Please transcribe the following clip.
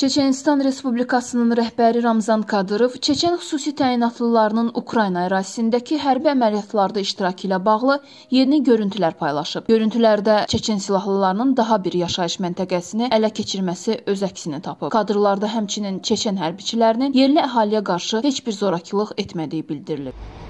Çeçenistan Respublikasının rəhbəri Ramzan Kadırov Çeçen xüsusi təyinatlılarının Ukrayna ərazisindəki hərbi əməliyyatlarda iştirakı ilə bağlı yeni görüntülər paylaşıb. Görüntülərdə Çeçen silahlılarının daha bir yaşayış məntəqəsini ələ keçirməsi öz əksini tapıb. Kadrlarda həmçinin Çeçen hərbiçilərinin yerli əhaliyə qarşı heç bir zorakılıq etmədiyi bildirilib.